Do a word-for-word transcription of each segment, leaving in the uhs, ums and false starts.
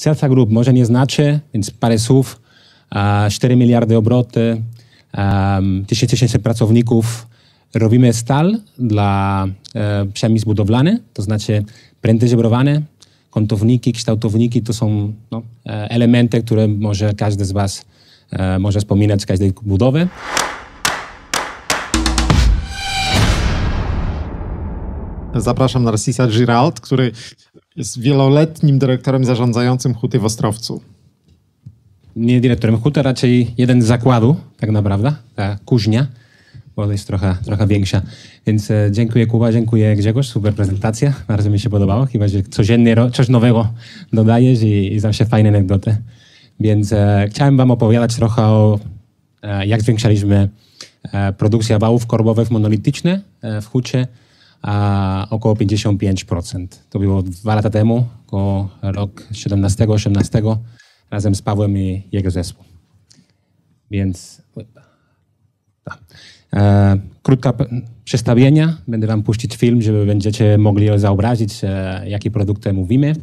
Celsa Group może nie znaczy, więc parę słów. cztery miliardy obroty, tysiąc sześćset pracowników. Robimy stal dla przemysł budowlany, to znaczy pręty żebrowane, kątowniki, kształtowniki. To są no, elementy, które może każdy z Was może wspominać z każdej budowy. Zapraszam Narcisa Giralt, który jest wieloletnim dyrektorem zarządzającym huty w Ostrowcu. Nie dyrektorem huty, raczej jeden z zakładu, tak naprawdę, ta kuźnia, bo jest trochę, trochę większa. Więc e, dziękuję Kuba, dziękuję Grzegorz, super prezentacja, bardzo mi się podobało, chyba że codziennie coś nowego dodajesz i, i zawsze fajne anegdoty. Więc e, chciałem Wam opowiadać trochę o e, jak zwiększaliśmy e, produkcję wałów korbowych monolitycznych e, w hucie. A około pięćdziesiąt pięć procent. To było dwa lata temu, około rok siedemnastego osiemnastego, razem z Pawłem i jego zespół. Więc e, krótka przedstawienia. Będę Wam puścić film, żeby będziecie mogli zaobrazić, e, jakie produkty mówimy.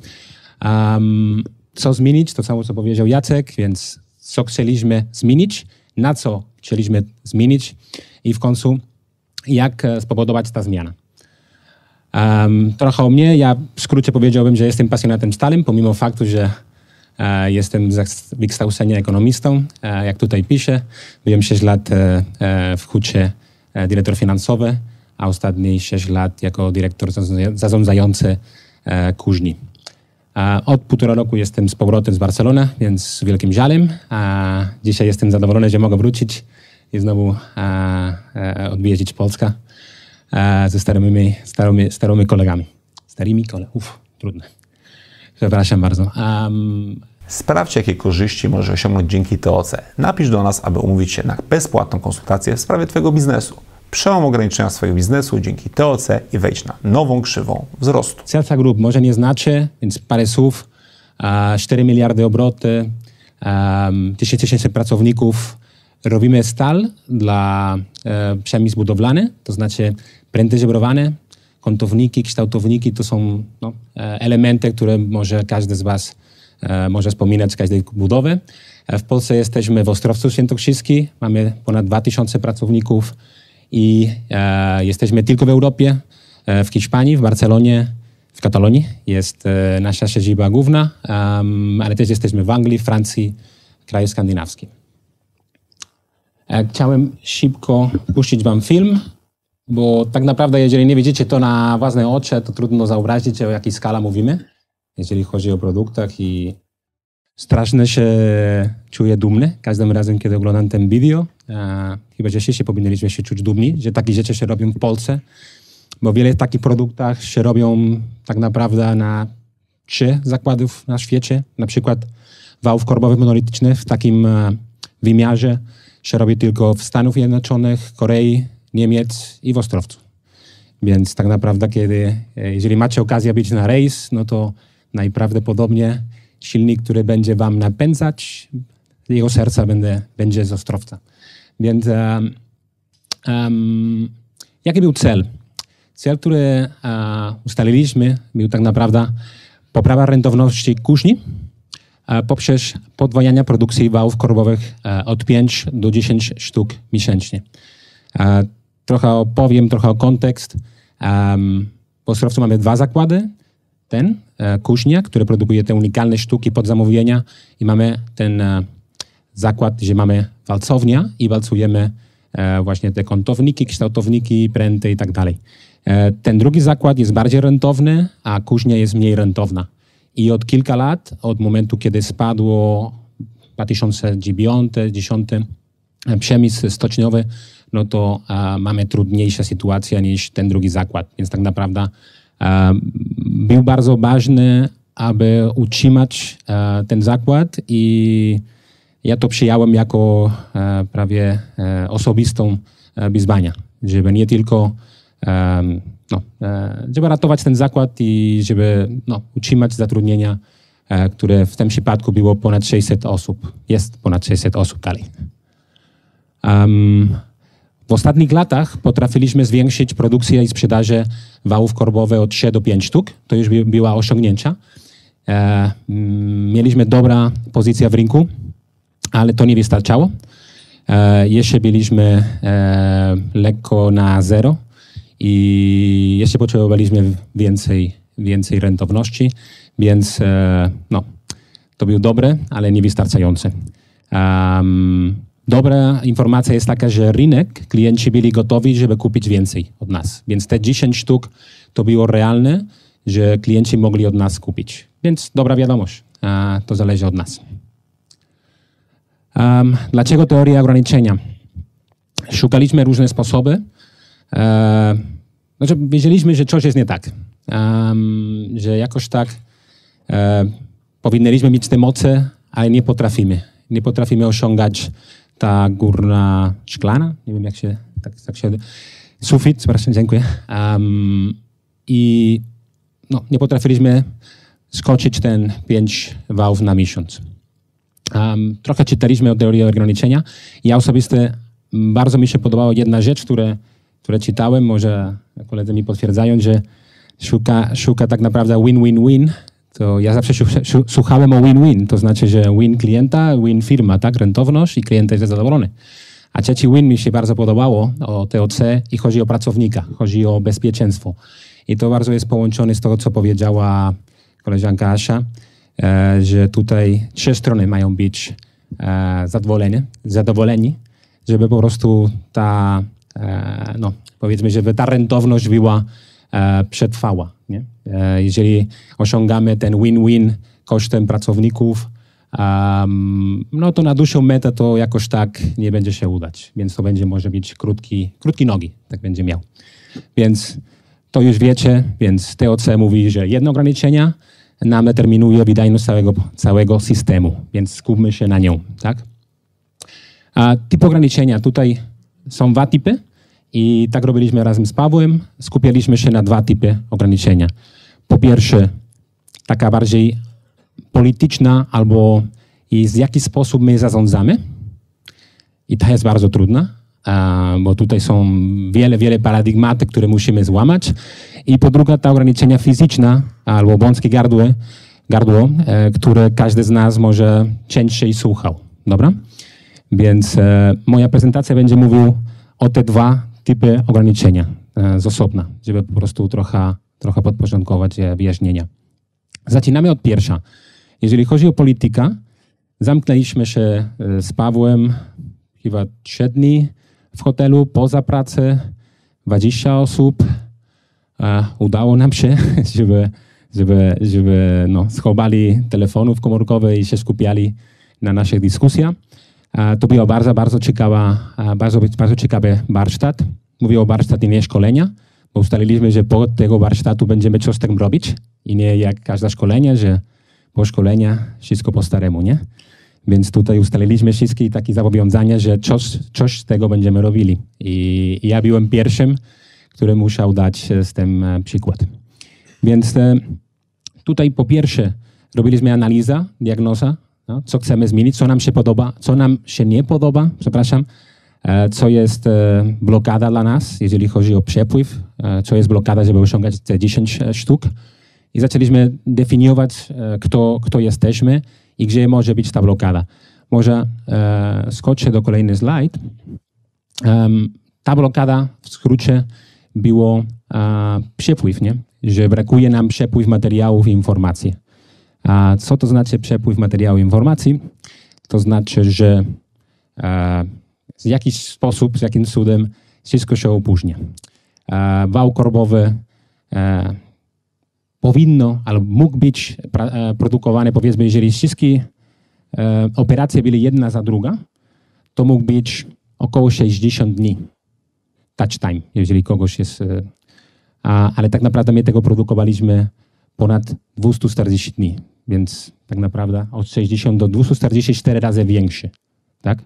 Um, co zmienić? To samo, co powiedział Jacek, więc co chcieliśmy zmienić, na co chcieliśmy zmienić i w końcu jak spowodować ta zmiana. Um, trochę o mnie. Ja w skrócie powiedziałbym, że jestem pasjonatem stalem, pomimo faktu, że e, jestem z wykształcenia ekonomistą. E, jak tutaj piszę, byłem sześć lat e, w hucie e, dyrektor finansowy, a ostatnie sześć lat jako dyrektor zarządzający e, kuźni. E, od półtora roku jestem z powrotem z Barcelony, więc z wielkim żalem. A dzisiaj jestem zadowolony, że mogę wrócić i znowu e, e, odwiedzić Polskę ze starymi, starymi, starymi kolegami. Starymi kolegami. Uff, trudne. Przepraszam bardzo. Um... Sprawdźcie, jakie korzyści możesz osiągnąć dzięki T O C. Napisz do nas, aby umówić się na bezpłatną konsultację w sprawie Twojego biznesu. Przełom ograniczenia swojego biznesu dzięki T O C i wejdź na nową krzywą wzrostu. Celsa Group może nie znaczy, więc parę słów. cztery miliardy obroty, tysiąc sześćset pracowników. Robimy stal dla e, przemysł budowlany, to znaczy pręty żebrowane, kątowniki, kształtowniki. To są no, elementy, które może każdy z Was e, może wspominać z każdej budowy. E, w Polsce jesteśmy w Ostrowcu Świętokrzyskim, mamy ponad dwa tysiące pracowników i e, jesteśmy tylko w Europie, e, w Hiszpanii, w Barcelonie, w Katalonii jest e, nasza siedziba główna, um, ale też jesteśmy w Anglii, Francji, kraju skandynawskim. Chciałem szybko puścić Wam film, bo tak naprawdę jeżeli nie widzicie to na własne oczy, to trudno zauważyć, o jakiej skali mówimy, jeżeli chodzi o produktach i strasznie się czuję dumny każdym razem, kiedy oglądam ten video. Chyba, że się powinniśmy się czuć dumni, że takie rzeczy się robią w Polsce, bo wiele takich produktach się robią tak naprawdę na trzy zakładów na świecie, na przykład wałów korbowych monolitycznych w takim wymiarze się robi tylko w Stanach Zjednoczonych, Korei, Niemiec i w Ostrowcu. Więc tak naprawdę, kiedy, jeżeli macie okazję być na rejs, no to najprawdopodobniej silnik, który będzie Wam napędzać, jego serca będzie, będzie z Ostrowca. Więc um, um, jaki był cel? Cel, który um, ustaliliśmy, był tak naprawdę poprawa rentowności kuźni poprzez podwajanie produkcji wałów korbowych od pięciu do dziesięciu sztuk miesięcznie. Trochę opowiem, trochę o kontekst. W Ostrowcu mamy dwa zakłady. Ten, kuźnia, który produkuje te unikalne sztuki pod zamówienia i mamy ten zakład, gdzie mamy walcownię i walcujemy właśnie te kątowniki, kształtowniki, pręty i tak dalej. Ten drugi zakład jest bardziej rentowny, a kuźnia jest mniej rentowna. I od kilka lat, od momentu, kiedy spadło dwa tysiące dziewiąty do dwa tysiące dziesiąty przemysł stoczniowy, no to a, mamy trudniejszą sytuację niż ten drugi zakład. Więc tak naprawdę a, był bardzo ważny, aby utrzymać a, ten zakład i ja to przyjąłem jako a, prawie a, osobistą a, wyzwanie, żeby nie tylko a, No, żeby ratować ten zakład i żeby no, utrzymać zatrudnienia, które w tym przypadku było ponad sześćset osób. Jest ponad sześćset osób dalej. Um, w ostatnich latach potrafiliśmy zwiększyć produkcję i sprzedaż wałów korbowych od trzech do pięciu sztuk. To już by, była osiągnięcia. E, mieliśmy dobrą pozycję w rynku, ale to nie wystarczało. E, jeszcze byliśmy e, lekko na zero i jeszcze potrzebowaliśmy więcej, więcej rentowności, więc e, no, to było dobre, ale nie wystarczające. Um, dobra informacja jest taka, że rynek, klienci byli gotowi, żeby kupić więcej od nas, więc te dziesięć sztuk to było realne, że klienci mogli od nas kupić, więc dobra wiadomość, e, to zależy od nas. Um, dlaczego teoria ograniczenia? Szukaliśmy różne sposoby. E, znaczy, wiedzieliśmy, że coś jest nie tak, um, że jakoś tak e, powinniśmy mieć te moce, ale nie potrafimy. Nie potrafimy osiągać ta górna szklana, nie wiem jak się, tak, tak się sufit, przepraszam, dziękuję. Um, I no, nie potrafiliśmy skoczyć ten pięć wałów na miesiąc. Um, trochę czytaliśmy o teorii ograniczenia. Ja osobiście bardzo mi się podobała jedna rzecz, które, które czytałem, może koledzy mi potwierdzają, że szuka, szuka tak naprawdę win-win-win. To ja zawsze słuchałem o win-win, to znaczy, że win klienta, win firma, tak? Rentowność i klient jest zadowolony. A trzeci win mi się bardzo podobało, o T O C, i chodzi o pracownika, chodzi o bezpieczeństwo. I to bardzo jest połączone z tego, co powiedziała koleżanka Asza, e, że tutaj trzy strony mają być e, zadowoleni, zadowoleni, żeby po prostu ta, e, no powiedzmy, żeby ta rentowność była e, przetrwała. Nie? Jeżeli osiągamy ten win-win kosztem pracowników, um, no to na dłuższą metę to jakoś tak nie będzie się udać, więc to będzie może być krótki, krótki nogi, tak będzie miał. Więc to już wiecie, więc T O C mówi, że jedno ograniczenie nam determinuje wydajność całego, całego systemu, więc skupmy się na nią, tak? A typ ograniczenia, tutaj są dwa typy. I tak robiliśmy razem z Pawłem, skupialiśmy się na dwa typy ograniczenia. Po pierwsze, taka bardziej polityczna, albo i w jaki sposób my zarządzamy. I ta jest bardzo trudna, bo tutaj są wiele, wiele paradygmaty, które musimy złamać. I po drugie, ta ograniczenia fizyczna, albo wąskie gardło, gardło, które każdy z nas może częściej słuchał. Dobra? Więc moja prezentacja będzie mówiła o te dwa typy ograniczenia e, z osobna, żeby po prostu trochę, trochę podporządkować e, wyjaśnienia. Zaczynamy od pierwsza. Jeżeli chodzi o politykę, zamknęliśmy się e, z Pawłem chyba trzy dni w hotelu, poza pracę, dwadzieścia osób. E, udało nam się, żeby, żeby, żeby no, schowali telefonów komórkowych i się skupiali na naszych dyskusjach. To była bardzo, bardzo ciekawa, bardzo, bardzo ciekawy warsztat. Mówię o warsztacie, nie szkolenia, bo ustaliliśmy, że po tego warsztatu będziemy coś tak robić i nie jak każde szkolenie, że po szkolenia wszystko po staremu, nie? Więc tutaj ustaliliśmy wszystkie takie zobowiązania, że coś, coś z tego będziemy robili. I ja byłem pierwszym, który musiał dać z tym przykład. Więc tutaj po pierwsze robiliśmy analizę, diagnoza. No, co chcemy zmienić, co nam się podoba, co nam się nie podoba, przepraszam, e, co jest e, blokada dla nas, jeżeli chodzi o przepływ, e, co jest blokada, żeby osiągać te dziesięć sztuk. I zaczęliśmy definiować, e, kto, kto jesteśmy i gdzie może być ta blokada. Może e, skoczę do kolejny slajd. E, ta blokada w skrócie było e, przepływ, nie? Że brakuje nam przepływ materiałów i informacji. A co to znaczy przepływ materiału i informacji? To znaczy, że e, w jakiś sposób, z jakim cudem wszystko się opóźnia. E, wał korbowy e, powinno, albo mógł być pra, e, produkowany, powiedzmy, jeżeli wszystkie e, operacje były jedna za druga, to mógł być około sześćdziesiąt dni. Touch time, jeżeli kogoś jest... E, a, ale tak naprawdę my tego produkowaliśmy ponad dwieście czterdzieści dni, więc tak naprawdę od sześćdziesięciu do dwustu czterdziestu czterech razy większy, tak?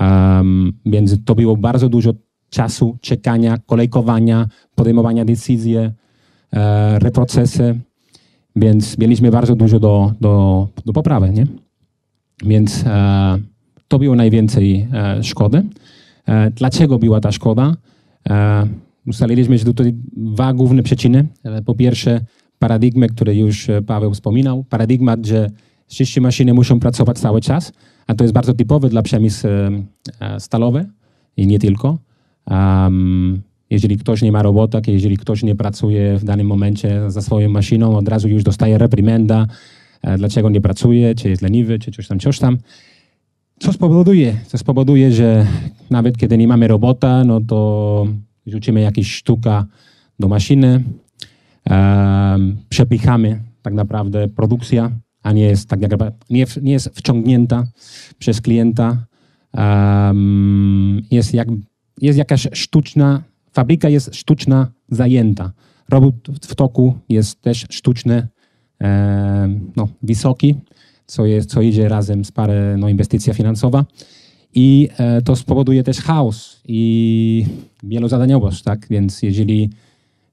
Um, więc to było bardzo dużo czasu czekania, kolejkowania, podejmowania decyzji, e, reprocesy, więc mieliśmy bardzo dużo do, do, do poprawy, nie? Więc e, to było najwięcej e, szkody. E, dlaczego była ta szkoda? E, ustaliliśmy, że tutaj dwa główne przyczyny. Po pierwsze, paradigmę, który już Paweł wspominał. Paradygmat, że wszystkie maszyny muszą pracować cały czas, a to jest bardzo typowe dla przemysłu stalowy i nie tylko. Um, jeżeli ktoś nie ma robotek, jeżeli ktoś nie pracuje w danym momencie ze swoją maszyną, od razu już dostaje reprymenda, dlaczego nie pracuje, czy jest leniwy, czy coś tam, coś tam. Co spowoduje? Co spowoduje, że nawet kiedy nie mamy robota, no to rzucimy jakieś sztuka do maszyny, um, przepychamy tak naprawdę produkcja, a nie jest, tak jakby, nie, nie jest wciągnięta przez klienta. Um, jest, jak, jest jakaś sztuczna, fabryka jest sztuczna zajęta. Robot w toku jest też sztuczny, e, no, wysoki, co, jest, co idzie razem z parę, no, inwestycja finansowa. I e, to spowoduje też chaos i wielozadaniowość, tak? Więc jeżeli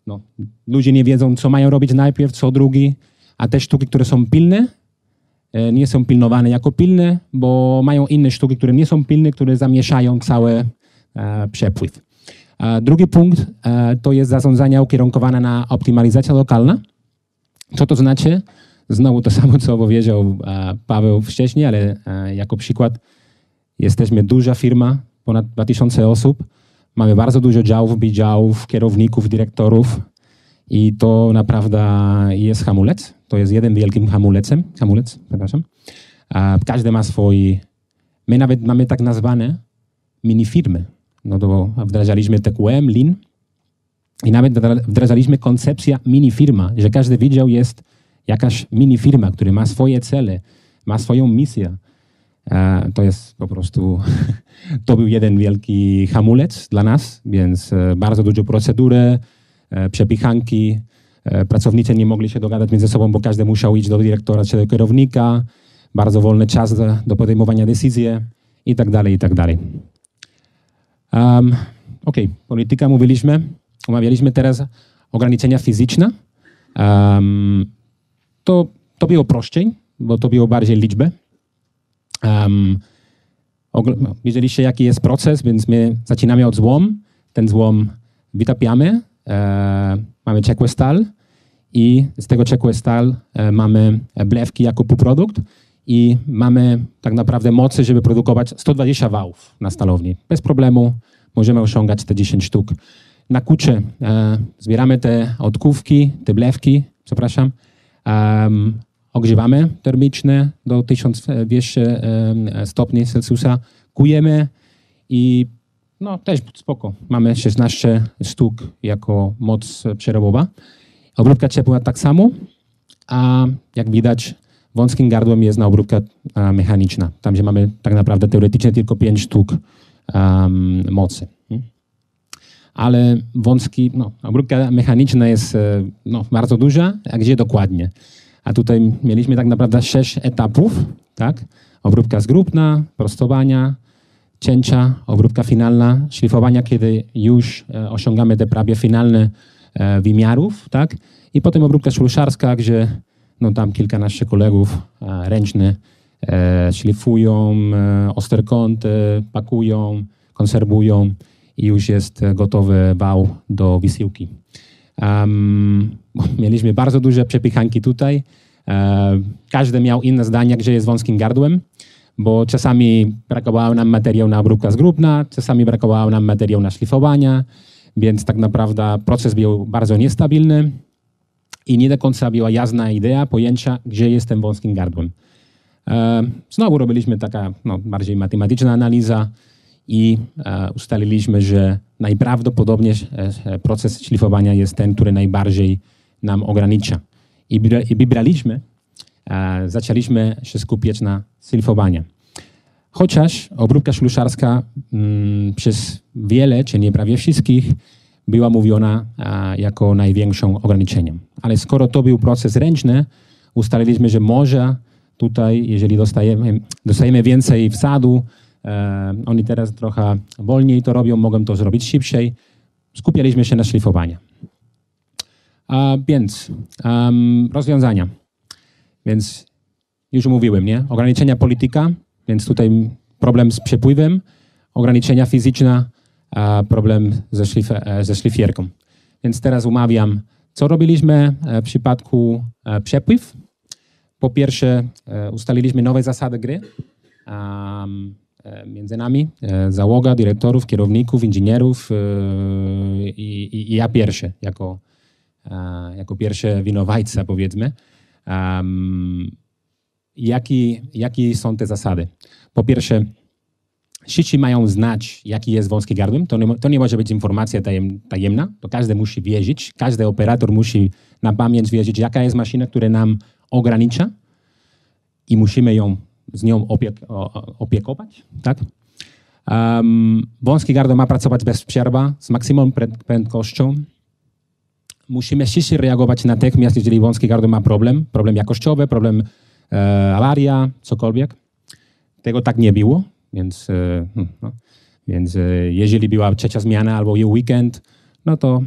no, ludzie nie wiedzą, co mają robić najpierw, co drugi, a te sztuki, które są pilne, e, nie są pilnowane jako pilne, bo mają inne sztuki, które nie są pilne, które zamieszają cały e, przepływ. E, drugi punkt e, to jest zarządzanie ukierunkowane na optymalizację lokalną. Co to znaczy? Znowu to samo, co powiedział e, Paweł wcześniej, ale e, jako przykład. Jesteśmy duża firma, ponad dwa tysiące osób. Mamy bardzo dużo działów, bidziałów, kierowników, dyrektorów i to naprawdę jest hamulec. To jest jeden wielkim hamulecem. Hamulec, przepraszam. Każdy ma swój... My nawet mamy tak nazwane mini firmy. No to wdrażaliśmy T Q M, Lean i nawet wdrażaliśmy koncepcję mini firma, że każdy widział jest jakaś mini firma, która ma swoje cele, ma swoją misję. To jest po prostu, to był jeden wielki hamulec dla nas, więc bardzo dużo procedury, przepychanki, pracownicy nie mogli się dogadać między sobą, bo każdy musiał iść do dyrektora czy do kierownika, bardzo wolny czas do podejmowania decyzji i tak dalej, i tak dalej. Um, Okej, okay. Polityka mówiliśmy, omawialiśmy teraz ograniczenia fizyczne. Um, to, to było prościej, bo to było bardziej liczby. Um, widzieliście, jaki jest proces, więc my zaczynamy od złom, ten złom wytapiamy, e, mamy ciekły stal i z tego ciekły stal e, mamy blewki jako półprodukt i mamy tak naprawdę mocy, żeby produkować sto dwadzieścia wałów na stalowni. Bez problemu możemy osiągać te dziesięć sztuk. Na kucie e, zbieramy te odkówki, te blewki, przepraszam, um, ogrzewamy termiczne do tysiąc dwieście stopni Celsjusza, kujemy i no też spoko. Mamy szesnaście sztuk jako moc przerobowa. Obróbka ciepła tak samo, a jak widać wąskim gardłem jest na obróbka mechaniczna. Tam, gdzie mamy tak naprawdę teoretycznie tylko pięć sztuk um, mocy. Ale wąski, no, obróbka mechaniczna jest no, bardzo duża, a gdzie dokładnie? A tutaj mieliśmy tak naprawdę sześć etapów, tak? Obróbka zgrubna, prostowania, cięcia, obróbka finalna, szlifowania, kiedy już e, osiągamy te prawie finalne e, wymiarów, tak? I potem obróbka szluszarska, gdzie no, tam kilka naszych kolegów e, ręcznych e, szlifują, e, osterkąty, pakują, konserwują i już jest gotowy wał do wysyłki. Um, mieliśmy bardzo duże przepychanki tutaj. E, każdy miał inne zdanie, gdzie jest wąskim gardłem, bo czasami brakowało nam materiału na obróbkę zgrubna, czasami brakowało nam materiału na szlifowania, więc tak naprawdę proces był bardzo niestabilny i nie do końca była jasna idea, pojęcia, gdzie jest ten wąskim gardłem. E, znowu robiliśmy taka no, bardziej matematyczna analiza i e, ustaliliśmy, że najprawdopodobniej proces szlifowania jest ten, który najbardziej nam ogranicza. I wybraliśmy, e, zaczęliśmy się skupiać na szlifowaniu. Chociaż obróbka szluszarska mm, przez wiele, czy nie prawie wszystkich, była mówiona e, jako największą ograniczeniem. Ale skoro to był proces ręczny, ustaliliśmy, że może tutaj, jeżeli dostajemy, dostajemy więcej wsadu, Um, oni teraz trochę wolniej to robią, mogą to zrobić szybciej. Skupialiśmy się na szlifowaniu. A więc um, rozwiązania. Więc już mówiłem, nie? Ograniczenia polityka, więc tutaj problem z przepływem, ograniczenia fizyczne, problem ze, szlif ze szlifierką. Więc teraz omawiam Co robiliśmy w przypadku przepływ? Po pierwsze, ustaliliśmy nowe zasady gry między nami, załoga, dyrektorów, kierowników, inżynierów i, i, i ja pierwszy, jako, jako pierwszy winowajca, powiedzmy. Jakie jaki są te zasady? Po pierwsze, sieci mają znać, jaki jest wąski gardłem. To nie, to nie może być informacja tajem, tajemna. To każdy musi wiedzieć, każdy operator musi na pamięć wiedzieć, jaka jest maszyna, która nam ogranicza i musimy ją z nią opiek opiekować. Tak? Um, wąski gardło ma pracować bez przerwy, z maksimum prędkością. Musimy szybciej reagować natychmiast, jeżeli wąski gardło ma problem, problem jakościowy, problem e, awaria, cokolwiek. Tego tak nie było. Więc, no, więc jeżeli była trzecia zmiana albo weekend, no to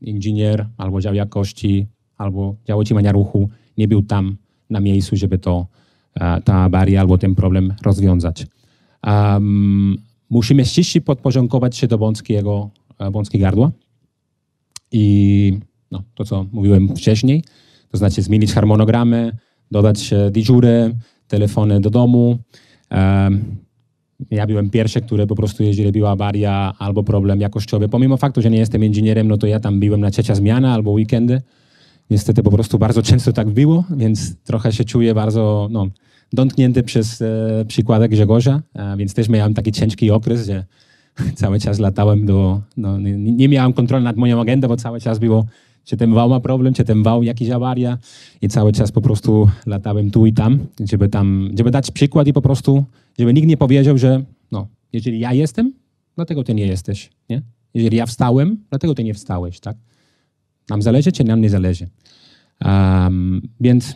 inżynier albo dział jakości, albo dział utrzymania ruchu nie był tam na miejscu, żeby to, ta awaria albo ten problem rozwiązać. Um, musimy szybciej podporządkować się do wąskiego, wąskiego gardła i no, to, co mówiłem wcześniej, to znaczy zmienić harmonogramy, dodać dyżury, telefony do domu. Um, Ja byłem pierwszy, który po prostu, jeżeli była awaria albo problem jakościowy, pomimo faktu, że nie jestem inżynierem, no to ja tam byłem na trzecia zmiana albo weekendy. Niestety po prostu bardzo często tak było, więc trochę się czuję bardzo no, dotknięty przez e, przykład Grzegorza, e, więc też miałem taki ciężki okres, że cały czas latałem do... No, nie, nie miałem kontroli nad moją agendą, bo cały czas było, czy ten wał ma problem, czy ten wał jakiś awaria i cały czas po prostu latałem tu i tam, żeby, tam, żeby dać przykład i po prostu... Żeby nikt nie powiedział, że no, jeżeli ja jestem, dlatego ty nie jesteś. Nie? Jeżeli ja wstałem, dlatego ty nie wstałeś. Tak? Nam zależy, czy nam nie zależy. Um, więc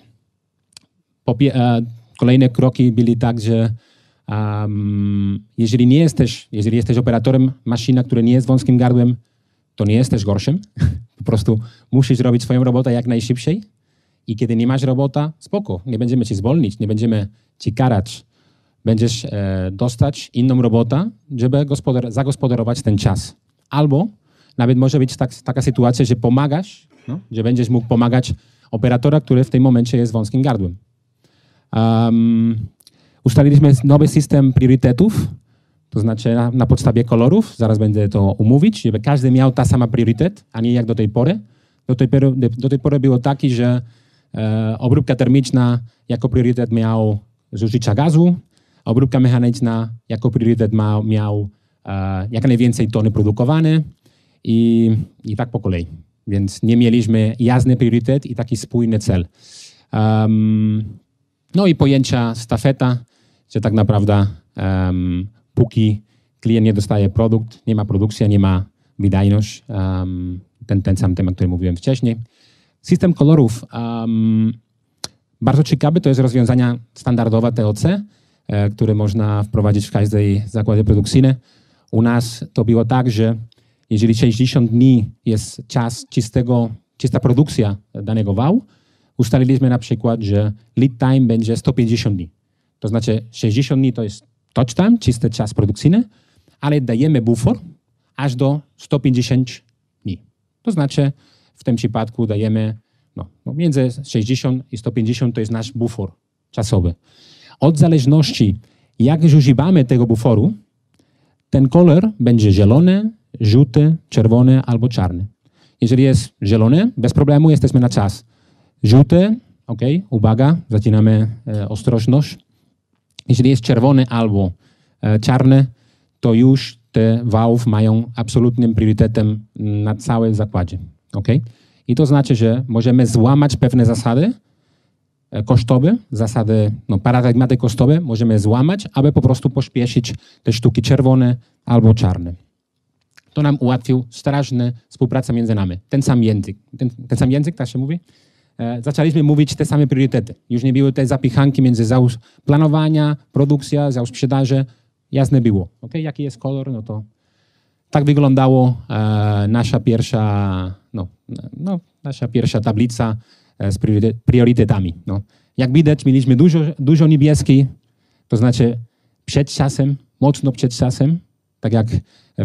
popie- kolejne kroki byli tak, że um, jeżeli nie jesteś, jeżeli jesteś operatorem maszyna, która nie jest wąskim gardłem, to nie jesteś gorszym. Po prostu musisz robić swoją robotę jak najszybciej i kiedy nie masz robota, spoko, nie będziemy cię zwolnić, nie będziemy ci karać. Będziesz e, dostać inną robotę, żeby zagospodarować ten czas. Albo nawet może być tak, taka sytuacja, że pomagasz, no, że będziesz mógł pomagać operatora, który w tym momencie jest wąskim gardłem. Um, ustaliliśmy nowy system priorytetów, to znaczy na, na podstawie kolorów, zaraz będę to umówić, żeby każdy miał ta sama priorytet, a nie jak do tej pory. Do tej pory, do tej pory było taki, że e, obróbka termiczna jako priorytet miał zużycia gazu, obróbka mechaniczna jako priorytet ma, miał e, jak najwięcej tony produkowane i, i tak po kolei. Więc nie mieliśmy jasny priorytet i taki spójny cel. Um, no i pojęcia stafeta, że tak naprawdę um, póki klient nie dostaje produkt, nie ma produkcji, nie ma wydajność. Um, ten, ten sam temat, który mówiłem wcześniej. System kolorów. Um, bardzo ciekawy, to jest rozwiązanie standardowe T O C, które można wprowadzić w każdej zakładzie produkcyjnym. U nas to było tak, że jeżeli sześćdziesiąt dni jest czas czystego, czysta produkcja danego wału, ustaliliśmy na przykład, że lead time będzie sto pięćdziesiąt dni. To znaczy sześćdziesiąt dni to jest touch time, czysty czas produkcyjny, ale dajemy bufor aż do stu pięćdziesięciu dni. To znaczy w tym przypadku dajemy no, między sześćdziesiąt i sto pięćdziesiąt to jest nasz bufor czasowy. Od zależności, jak używamy tego buforu, ten kolor będzie zielony, żółty, czerwony albo czarny. Jeżeli jest zielony, bez problemu jesteśmy na czas. Żółty, ok, uwaga, zaczynamy e, ostrożność. Jeżeli jest czerwony albo e, czarny, to już te wałów mają absolutnym priorytetem na całym zakładzie. Ok? I to znaczy, że możemy złamać pewne zasady, kosztowe, zasady, no, paradygmaty kosztowe możemy złamać, aby po prostu pośpieszyć te sztuki czerwone albo czarne. To nam ułatwił straszny współpraca między nami. Ten sam język, ten, ten sam język, tak się mówi. E, zaczęliśmy mówić te same priorytety. Już nie były te zapichanki między dział planowania, produkcja, dział sprzedaży. Jasne było. Okay? Jaki jest kolor, no to tak wyglądało e, nasza pierwsza, no, no, nasza pierwsza tablica z priorytetami. No. Jak widać, mieliśmy dużo, dużo niebieski, to znaczy przed czasem, mocno przed czasem, tak jak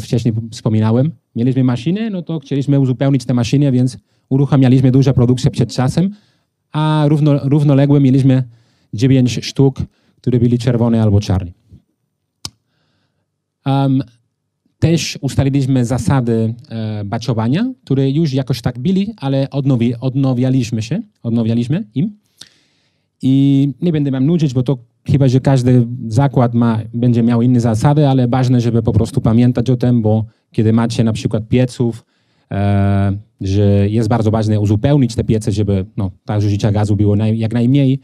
wcześniej wspominałem. Mieliśmy maszyny, no to chcieliśmy uzupełnić te maszyny, więc uruchamialiśmy dużą produkcję przed czasem, a równo, równoległe mieliśmy dziewięć sztuk, które byli czerwone albo czarne. Um, też ustaliliśmy zasady e, batchowania, które już jakoś tak byli, ale odnowi, odnowialiśmy się, odnowialiśmy im. I nie będę wam nudzić, bo to chyba, że każdy zakład ma, będzie miał inne zasady, ale ważne, żeby po prostu pamiętać o tym, bo kiedy macie na przykład pieców, e, że jest bardzo ważne uzupełnić te piece, żeby no, ta zużycia gazu było naj, jak najmniej,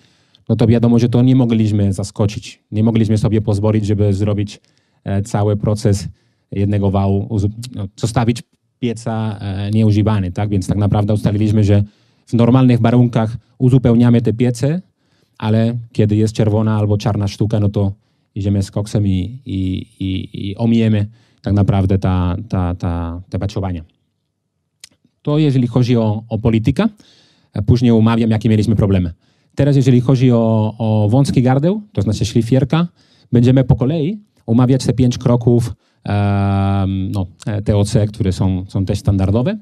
no to wiadomo, że to nie mogliśmy zaskoczyć. Nie mogliśmy sobie pozwolić, żeby zrobić e, cały proces jednego wału, no, zostawić pieca e, nieużywany, tak? Więc tak naprawdę ustaliliśmy, że w normalnych warunkach uzupełniamy te piece, ale kiedy jest czerwona albo czarna sztuka, no to idziemy z koksem i, i, i, i omijemy tak naprawdę ta, ta, ta, te batchowania. To jeżeli chodzi o, o politykę, później omawiam, jakie mieliśmy problemy. Teraz jeżeli chodzi o, o wąski gardeł, to znaczy szlifierka, będziemy po kolei omawiać te pięć kroków um, no, T O C, które są, są też standardowe.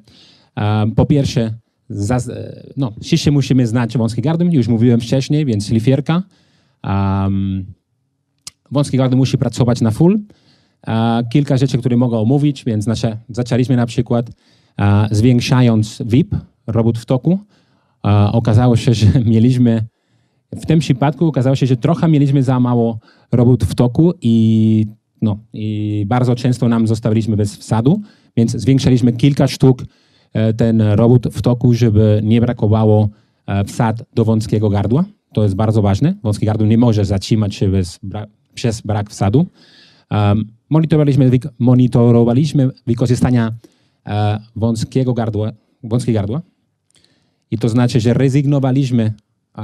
Um, po pierwsze, Zaz, no, wszyscy musimy znać wąski gardeł, już mówiłem wcześniej, więc szlifierka. Um, wąski gardeł musi pracować na full. Uh, kilka rzeczy, które mogę omówić, więc nasze, zaczęliśmy na przykład uh, zwiększając V I P, robót w toku. Uh, okazało się, że mieliśmy, w tym przypadku okazało się, że trochę mieliśmy za mało robót w toku i, no, i bardzo często nam zostawiliśmy bez wsadu, więc zwiększaliśmy kilka sztuk ten robót w toku, żeby nie brakowało wsad do wąskiego gardła. To jest bardzo ważne. Wąskie gardło nie może zatrzymać się bez bra przez brak wsadu. Um, monitorowaliśmy, wy monitorowaliśmy wykorzystanie uh, wąskiego gardła, wąskie gardła. I to znaczy, że rezygnowaliśmy uh,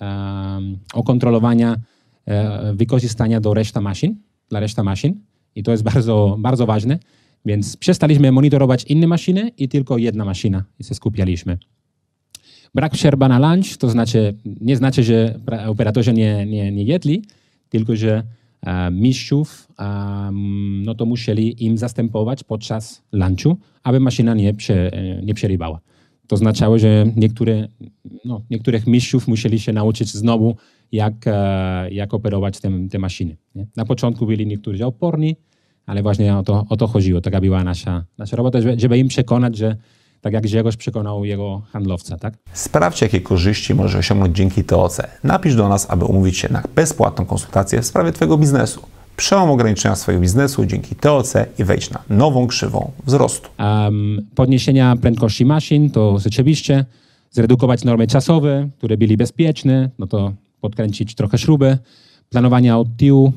um, o kontrolowania uh, wykorzystania do reszta maszyn, dla reszta maszyn. I to jest bardzo, bardzo ważne. Więc przestaliśmy monitorować inne maszyny i tylko jedna maszyna i się skupialiśmy. Brak przerwa na lunch, to znaczy, nie znaczy, że operatorzy nie, nie, nie jedli, tylko że e, mistrzów e, no to musieli im zastępować podczas lunchu, aby maszyna nie, prze, nie przerywała. To oznaczało, że niektóre, no, niektórych mistrzów musieli się nauczyć znowu, jak, e, jak operować te, te maszyny. Nie? Na początku byli niektórzy oporni, ale właśnie o to, o to chodziło. Taka była nasza, nasza robota, żeby, żeby im przekonać, że tak jak Grzegorz przekonał jego handlowca. Tak? Sprawdź, jakie korzyści możesz osiągnąć dzięki T O C. Napisz do nas, aby umówić się na bezpłatną konsultację w sprawie Twojego biznesu. Przełom ograniczenia swojego biznesu dzięki T O C i wejdź na nową krzywą wzrostu. Um, podniesienia prędkości maszyn to rzeczywiście. Zredukować normy czasowe, które byli bezpieczne, no to podkręcić trochę śruby. Planowania od tyłu.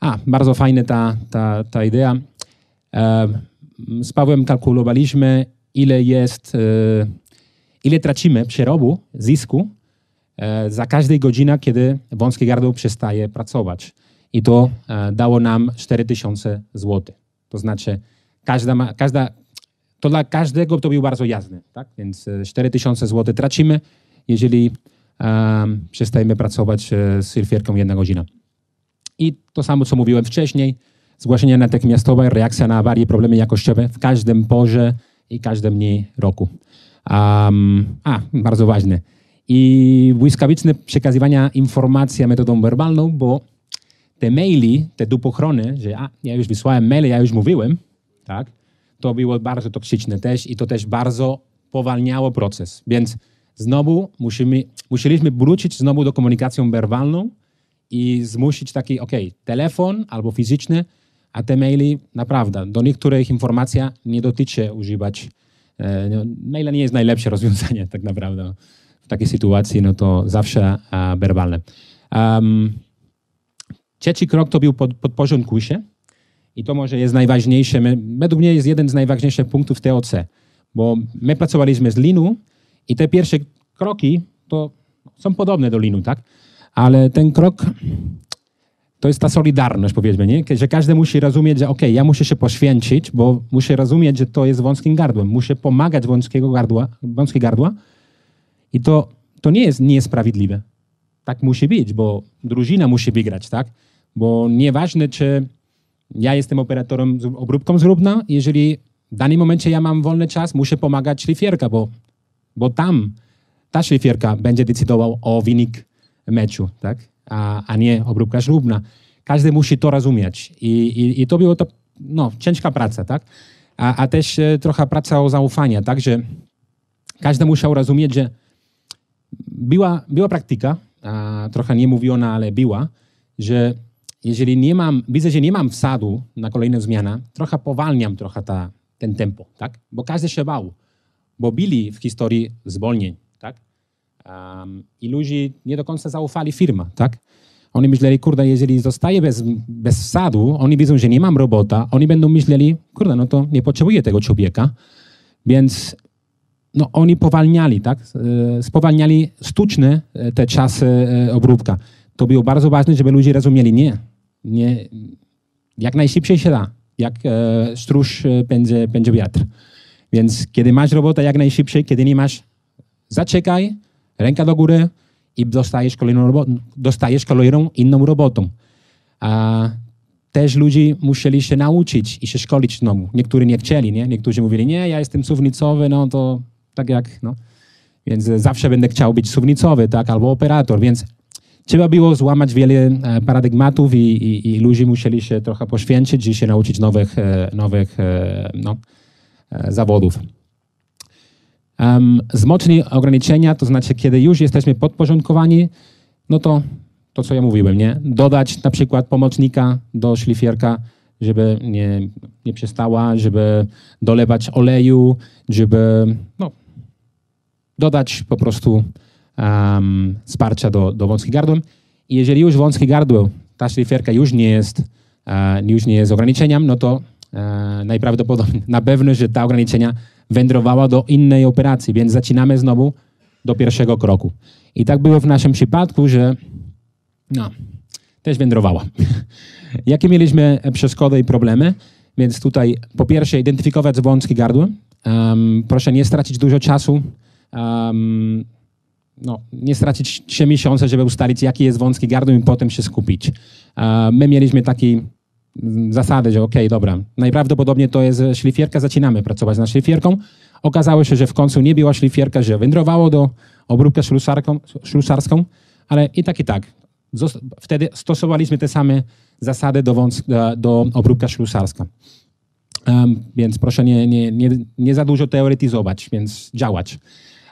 A, bardzo fajna ta, ta, ta idea. Z Pawłem kalkulowaliśmy, ile jest, ile tracimy przerobu, zysku za każdej godzinie, kiedy wąskie gardło przestaje pracować. I to dało nam cztery tysiące złotych. To znaczy, każda, każda, to dla każdego to było bardzo jasne. Tak? Więc cztery tysiące złotych tracimy, jeżeli um, przestajemy pracować z szlifierką jedna godzina. I to samo, co mówiłem wcześniej, zgłoszenie natychmiastowe, reakcja na awarie, problemy jakościowe w każdym porze i każdym dniu roku. Um, a, bardzo ważne. I błyskawiczne przekazywanie informacji metodą werbalną, bo te maili, te dupochrony, że a, ja już wysłałem maile, ja już mówiłem, tak, to było bardzo toksyczne też i to też bardzo powalniało proces. Więc znowu musimy, musieliśmy wrócić znowu do komunikacji werbalną, i zmusić taki, ok, telefon albo fizyczny, a te maili, naprawdę, do niektórych informacja nie dotyczy używać. E, no, maila nie jest najlepsze rozwiązanie tak naprawdę. W takiej sytuacji no to zawsze e, werbalne. Um, trzeci krok to był pod, podporządkuj się i to może jest najważniejsze, my, według mnie jest jeden z najważniejszych punktów T O C, bo my pracowaliśmy z Leanu i te pierwsze kroki to są podobne do Leanu, tak? Ale ten krok to jest ta solidarność, powiedzmy, nie? Że każdy musi rozumieć, że ok, ja muszę się poświęcić, bo muszę rozumieć, że to jest wąskim gardłem. Muszę pomagać wąskiego gardła, wąskie gardła i to, to nie jest niesprawiedliwe. Tak musi być, bo drużyna musi wygrać, tak? Bo nieważne, czy ja jestem operatorem z obróbką zróbna, jeżeli W danym momencie ja mam wolny czas, muszę pomagać szlifierka, bo, bo tam ta szlifierka będzie decydował o wynik meczu, tak? a, a nie obróbka ślubna. Każdy musi to rozumieć i, i, i to była no, ciężka praca, tak? a, a też e, trochę praca o zaufania, tak? Że każdy musiał rozumieć, że była, była praktyka, a, trochę nie mówiona, ale była, że jeżeli nie mam, widzę, że nie mam wsadu na kolejną zmianę, trochę powalniam trochę ta, ten tempo, tak? Bo każdy się bał, bo byli w historii zwolnień, tak? Um, I ludzie nie do końca zaufali firma, tak? Oni myśleli, kurde, jeżeli zostaję bez, bez wsadu, oni widzą, że nie mam robota, oni będą myśleli, kurde, no to nie potrzebuję tego człowieka, więc no, oni powalniali, tak? Spowalniali sztuczne te czasy obróbka. To było bardzo ważne, żeby ludzie rozumieli, nie, nie jak najszybciej się da, jak e, stróż pędzi, pędzi wiatr. Więc kiedy masz robotę jak najszybciej, kiedy nie masz, zaczekaj, ręka do góry i dostajesz kolejną, robot, dostajesz kolejną inną robotą. A też ludzie musieli się nauczyć i się szkolić znowu. Niektórzy nie chcieli, nie? Niektórzy mówili, nie, ja jestem suwnicowy, no to tak jak, no. Więc zawsze będę chciał być suwnicowy, tak, albo operator, więc trzeba było złamać wiele paradygmatów i, i, i ludzie musieli się trochę poświęcić i się nauczyć nowych, nowych no, zawodów. Um, Zmocni ograniczenia, to znaczy kiedy już jesteśmy podporządkowani, no to to, co ja mówiłem, nie? Dodać na przykład pomocnika do szlifierka, żeby nie, nie przestała, żeby dolewać oleju, żeby no, dodać po prostu Um, wsparcia do, do wąskich gardłem. I jeżeli już wąskie gardło, ta szlifierka już nie jest, uh, już nie jest ograniczeniem, no to uh, najprawdopodobniej, na pewno, że ta ograniczenia wędrowała do innej operacji, więc zaczynamy znowu do pierwszego kroku. I tak było w naszym przypadku, że no, też wędrowała. Jakie mieliśmy przeszkody i problemy? Więc tutaj po pierwsze identyfikować wąskie gardło. Um, proszę nie stracić dużo czasu. Um, No, nie stracić trzy miesiące, żeby ustalić, jaki jest wąski gardło i potem się skupić. My mieliśmy taką zasadę, że okej, okay, dobra, najprawdopodobniej to jest szlifierka, zaczynamy pracować nad szlifierką. Okazało się, że w końcu nie była szlifierka, że wędrowało do obróbki ślusarską, ale i tak, i tak. Wtedy stosowaliśmy te same zasady do, do obróbki ślusarskiej. Więc proszę nie, nie, nie, nie za dużo teoretyzować, więc działać.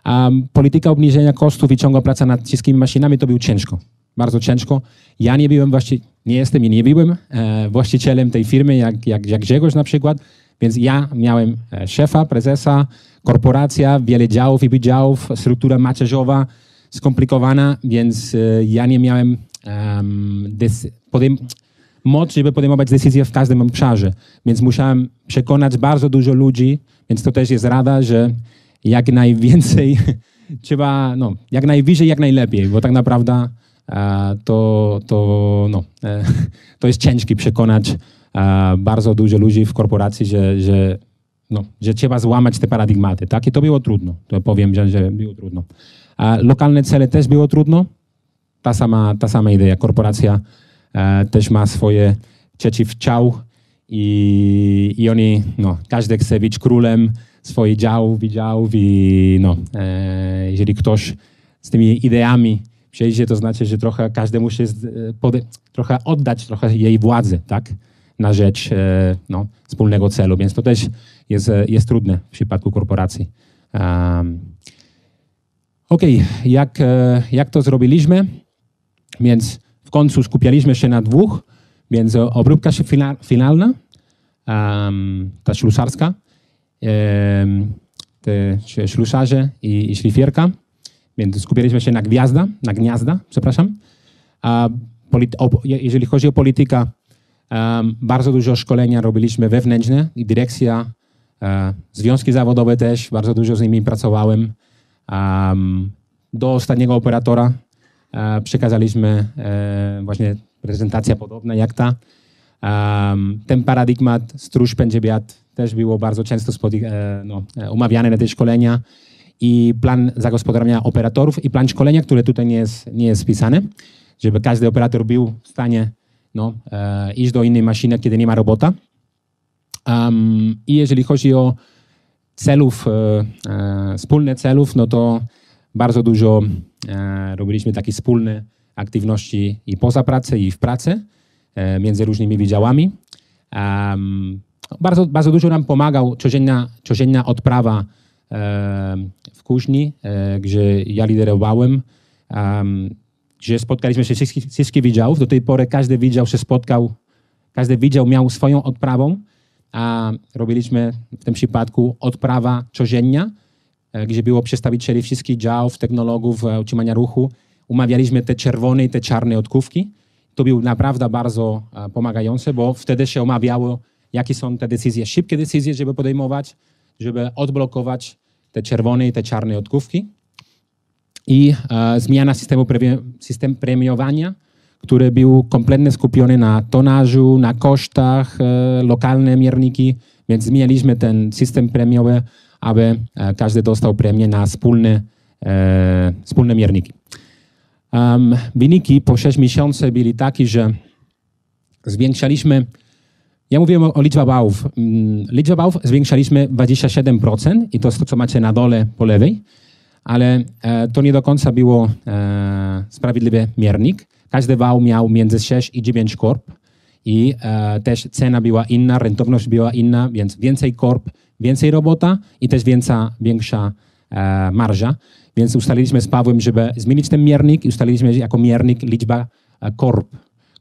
Um, polityka obniżenia kosztów i ciągła praca nad wszystkimi maszynami to było ciężko, bardzo ciężko. Ja nie byłem właści- nie jestem i nie byłem e, właścicielem tej firmy, jak, jak, jak Grzegorz na przykład, więc ja miałem e, szefa, prezesa, korporacja, wiele działów i wydziałów, struktura macierzowa skomplikowana, więc e, ja nie miałem um, podejm- mocy, żeby podejmować decyzje w każdym obszarze, więc musiałem przekonać bardzo dużo ludzi, więc to też jest rada, że jak najwięcej, trzeba, no, jak najwyżej, jak najlepiej, bo tak naprawdę e, to, to, no, e, to jest ciężkie przekonać e, bardzo dużo ludzi w korporacji, że, że, no, że trzeba złamać te paradygmaty, tak? I to było trudno, to powiem, że, że było trudno. E, lokalne cele też było trudno, ta sama, ta sama idea, korporacja e, też ma swoje przeciwciał i, i oni, no, każdy chce być królem swoich działów, wydziałów i no, e, jeżeli ktoś z tymi ideami przejdzie, to znaczy, że trochę każdy musi pode- trochę oddać trochę jej władzy, tak, na rzecz e, no, wspólnego celu, więc to też jest, jest trudne w przypadku korporacji. Um, Okej, okay. jak, jak to zrobiliśmy? Więc w końcu skupialiśmy się na dwóch, więc obróbka finalna, um, ta ślusarska, te ślusarze i, i szlifierka, więc skupiliśmy się na gwiazda, na gniazda, przepraszam. A polity, o, jeżeli chodzi o politykę, um, bardzo dużo szkolenia robiliśmy wewnętrzne i dyrekcja, um, związki zawodowe też, bardzo dużo z nimi pracowałem. Um, do ostatniego operatora um, przekazaliśmy um, właśnie prezentację podobna jak ta. Um, ten paradygmat stróż pędzi wiatr też było bardzo często spoty- no, umawiane na te szkolenia i plan zagospodarowania operatorów i plan szkolenia, który tutaj nie jest, nie jest wpisany, żeby każdy operator był w stanie no, e, iść do innej maszyny, kiedy nie ma robota. Um, I jeżeli chodzi o celów, e, wspólne celów, no to bardzo dużo e, robiliśmy takie wspólne aktywności i poza pracą, i w pracy, e, między różnymi wydziałami. Um, bardzo, bardzo dużo nam pomagał codzienna, codzienna odprawa e, w kuźni, e, gdzie ja liderowałem, um, gdzie spotkaliśmy się wszystkich, wszystkich wydziałów. Do tej pory każdy wydział się spotkał, każdy wydział miał swoją odprawą, a robiliśmy w tym przypadku odprawa codzienna, gdzie było przedstawicieli wszystkich działów, technologów, utrzymania ruchu. Umawialiśmy te czerwone i te czarne odkówki. To było naprawdę bardzo pomagające, bo wtedy się omawiało, jakie są te decyzje, szybkie decyzje, żeby podejmować, żeby odblokować te czerwone i te czarne odkówki. I e, zmiana systemu pre, system premiowania, który był kompletnie skupiony na tonażu, na kosztach, e, lokalne mierniki, więc zmienialiśmy ten system premiowy, aby e, każdy dostał premię na wspólne, e, wspólne mierniki. Um, wyniki po sześciu miesiącach byli takie, że zwiększaliśmy, ja mówiłem o, o liczbie bałów, liczbę bałów zwiększaliśmy dwadzieścia siedem procent i to jest to, co macie na dole po lewej, ale e, to nie do końca było e, sprawiedliwy miernik. Każdy wał miał między sześć i dziewięć korp i e, też cena była inna, rentowność była inna, więc więcej korp, więcej robota i też większa, większa e, marża. Więc ustaliliśmy z Pawłem, żeby zmienić ten miernik i ustaliliśmy jako miernik liczba korp,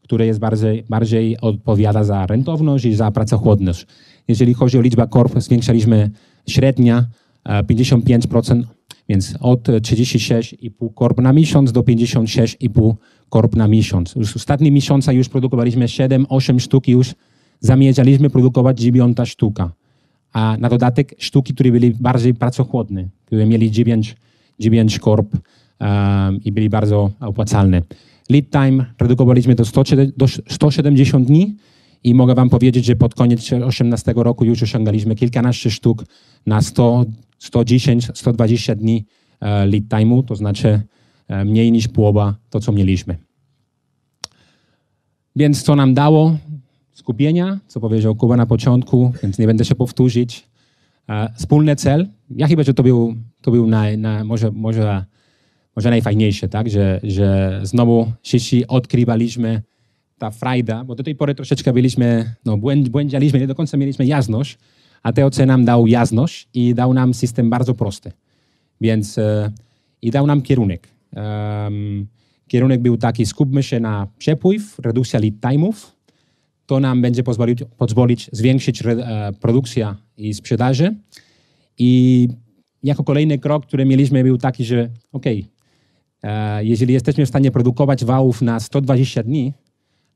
która jest bardziej, bardziej odpowiada za rentowność i za pracochłodność. Jeżeli chodzi o liczbę korp, zwiększaliśmy średnia pięćdziesiąt pięć procent, więc od trzydziestu sześciu i pół korp na miesiąc do pięćdziesięciu sześciu i pół korp na miesiąc. Już ostatnie miesiące już produkowaliśmy siedem, osiem sztuk i już zamierzaliśmy produkować dziewiątą sztuka. A na dodatek sztuki, które były bardziej pracochłodne, które mieli dziewięć korp um, i byli bardzo opłacalne. Lead time redukowaliśmy do, stu, do stu siedemdziesięciu dni i mogę wam powiedzieć, że pod koniec dwa tysiące osiemnastego roku już osiągaliśmy kilkanaście sztuk na sto, sto dziesięć, sto dwadzieścia dni lead time'u, to znaczy mniej niż połowa to, co mieliśmy. Więc co nam dało? Skupienia, co powiedział Kuba na początku, więc nie będę się powtórzyć. Wspólny cel. Ja chyba, że to był, to był naj, na, może, może, może najfajniejsze, tak? że, że znowu się odkrywaliśmy ta frajda, bo do tej pory troszeczkę byliśmy, no, błędzialiśmy, nie do końca mieliśmy jasność, a T O C nam dał jasność i dał nam system bardzo prosty. Więc e, i dał nam kierunek. E, kierunek był taki, skupmy się na przepływ, redukcja lead time'ów. To nam będzie pozwolić, pozwolić zwiększyć re, e, produkcję i sprzedaż. I jako kolejny krok, który mieliśmy, był taki, że ok, e, jeżeli jesteśmy w stanie produkować wałów na sto dwadzieścia dni,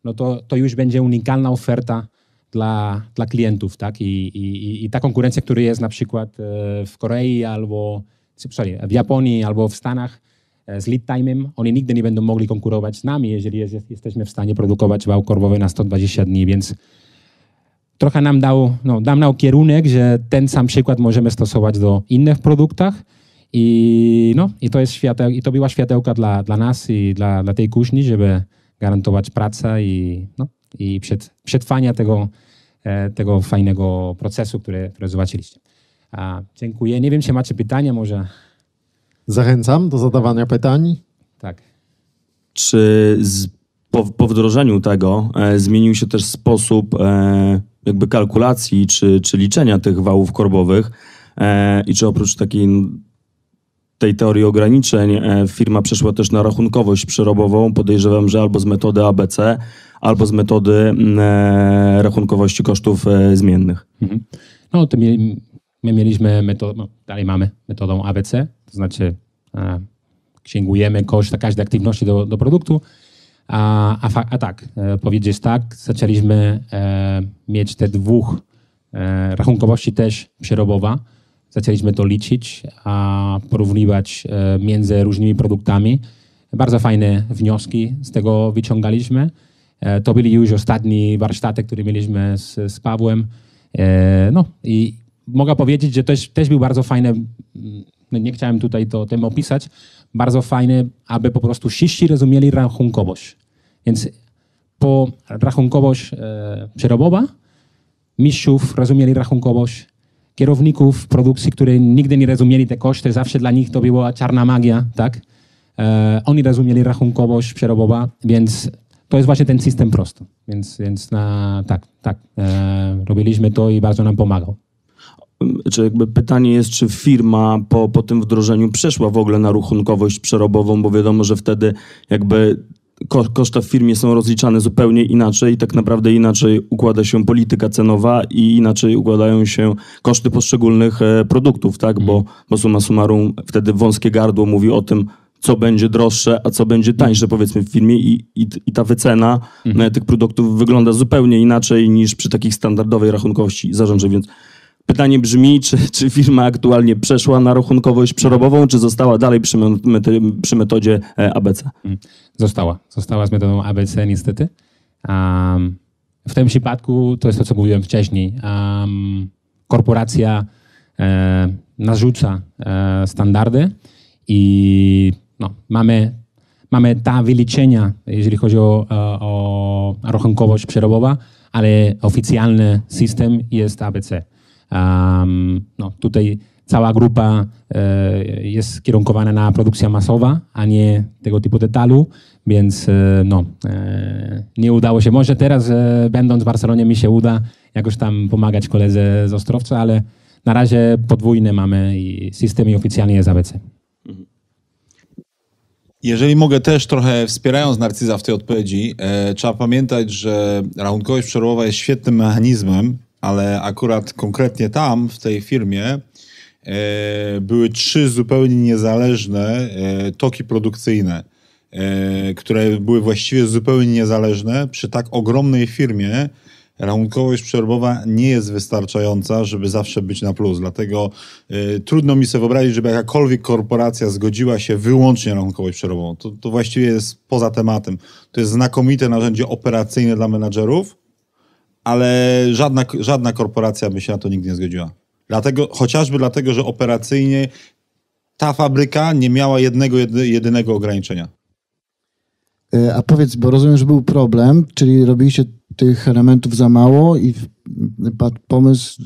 no to, to już będzie unikalna oferta dla, dla klientów. Tak? I, i, I ta konkurencja, która jest na przykład e, w Korei albo sorry, w Japonii albo w Stanach e, z lead time'em, oni nigdy nie będą mogli konkurować z nami, jeżeli jest, jesteśmy w stanie produkować wał korbowy na sto dwadzieścia dni, więc trochę nam dał, no, nam dał kierunek, że ten sam przykład możemy stosować do innych produktach i, no, i, to, jest świateł, i to była światełka dla, dla nas i dla, dla tej kuźni, żeby garantować pracę i, no, i przed, przetrwania tego, e, tego fajnego procesu, który, który zobaczyliście. A, dziękuję. Nie wiem, czy macie pytania może? Zachęcam do zadawania pytań. Tak. Czy z, po, po wdrożeniu tego e, zmienił się też sposób e, jakby kalkulacji czy, czy liczenia tych wałów korbowych e, i czy oprócz takiej tej teorii ograniczeń e, firma przeszła też na rachunkowość przyrobową, podejrzewam, że albo z metody A B C, albo z metody e, rachunkowości kosztów e, zmiennych. Mhm. No to mi, my mieliśmy metodę, no, dalej mamy metodą A B C, to znaczy e, księgujemy koszt każdej aktywności do, do produktu. A, a, a tak, odpowiedź jest tak, zaczęliśmy e, mieć te dwóch e, rachunkowości też przerobowa. Zaczęliśmy to liczyć, a porównywać e, między różnymi produktami. Bardzo fajne wnioski z tego wyciągaliśmy. E, to byli już ostatni warsztaty, które mieliśmy z, z Pawłem. E, no i mogę powiedzieć, że też, też był bardzo fajny, nie chciałem tutaj to tym opisać, bardzo fajny, aby po prostu wszyscy rozumieli rachunkowość. Więc po rachunkowość e, przerobowa mistrzów rozumieli rachunkowość, kierowników produkcji, którzy nigdy nie rozumieli te koszty, zawsze dla nich to była czarna magia, tak? E, oni rozumieli rachunkowość przerobowa, więc to jest właśnie ten system prosty. Więc, więc na, tak, tak, e, robiliśmy to i bardzo nam pomagał. Czy jakby pytanie jest, czy firma po, po tym wdrożeniu przeszła w ogóle na rachunkowość przerobową, bo wiadomo, że wtedy jakby ko koszta w firmie są rozliczane zupełnie inaczej i tak naprawdę inaczej układa się polityka cenowa i inaczej układają się koszty poszczególnych e, produktów, tak? Mm. Bo, bo summa summarum wtedy wąskie gardło mówi o tym, co będzie droższe, a co będzie tańsze, powiedzmy, w firmie i, i, i ta wycena mm. tych produktów wygląda zupełnie inaczej niż przy takich standardowej rachunkowości zarządczej, więc pytanie brzmi, czy, czy firma aktualnie przeszła na rachunkowość przerobową, czy została dalej przy, mety, przy metodzie A B C? Została. Została z metodą A B C niestety. Um, w tym przypadku, to jest to, co mówiłem wcześniej, um, korporacja e, narzuca e, standardy i no, mamy, mamy ta wyliczenia, jeżeli chodzi o, o rachunkowość przerobową, ale oficjalny system jest A B C. Um, no, tutaj cała grupa e, jest kierunkowana na produkcję masową, a nie tego typu detalu, więc e, no, e, nie udało się. Może teraz, e, będąc w Barcelonie, mi się uda jakoś tam pomagać koledze z Ostrowca, ale na razie podwójne mamy i system i oficjalnie jest A B C. Jeżeli mogę też trochę wspierając Narcisa w tej odpowiedzi, e, trzeba pamiętać, że rachunkowość przerobowa jest świetnym mechanizmem, ale akurat konkretnie tam, w tej firmie, e, były trzy zupełnie niezależne e, toki produkcyjne, e, które były właściwie zupełnie niezależne. Przy tak ogromnej firmie rachunkowość przerobowa nie jest wystarczająca, żeby zawsze być na plus. Dlatego e, trudno mi sobie wyobrazić, żeby jakakolwiek korporacja zgodziła się wyłącznie na rachunkowość przerobową. To, to właściwie jest poza tematem. To jest znakomite narzędzie operacyjne dla menadżerów, ale żadna, żadna korporacja by się na to nigdy nie zgodziła. Dlatego, chociażby dlatego, że operacyjnie ta fabryka nie miała jednego, jedy, jedynego ograniczenia. A powiedz, bo rozumiem, że był problem, czyli robiliście tych elementów za mało i padł pomysł,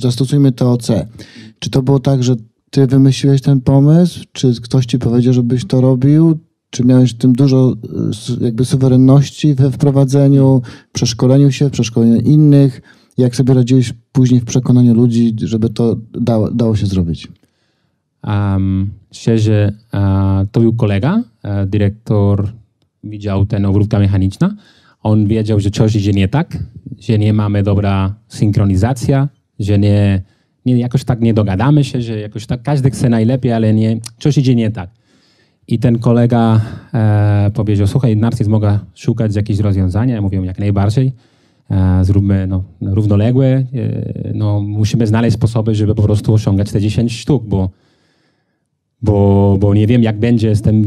zastosujmy T O C. Czy to było tak, że ty wymyśliłeś ten pomysł? Czy ktoś ci powiedział, żebyś to robił? Czy miałeś w tym dużo jakby suwerenności we wprowadzeniu, przeszkoleniu się, przeszkoleniu innych? Jak sobie radziłeś później w przekonaniu ludzi, żeby to dało, dało się zrobić? Um, szczerze, uh, to był kolega, uh, dyrektor widział ten obróbka mechaniczna. On wiedział, że coś idzie nie tak, że nie mamy dobra synchronizacja, że nie, nie, jakoś tak nie dogadamy się, że jakoś tak każdy chce najlepiej, ale nie, coś idzie nie tak. I ten kolega e, powiedział, słuchaj, Narcis mogę szukać jakichś rozwiązań. Ja mówię, jak najbardziej, e, zróbmy no, równoległe. E, no, musimy znaleźć sposoby, żeby po prostu osiągać te dziesięć sztuk, bo, bo, bo nie wiem, jak będzie z tym,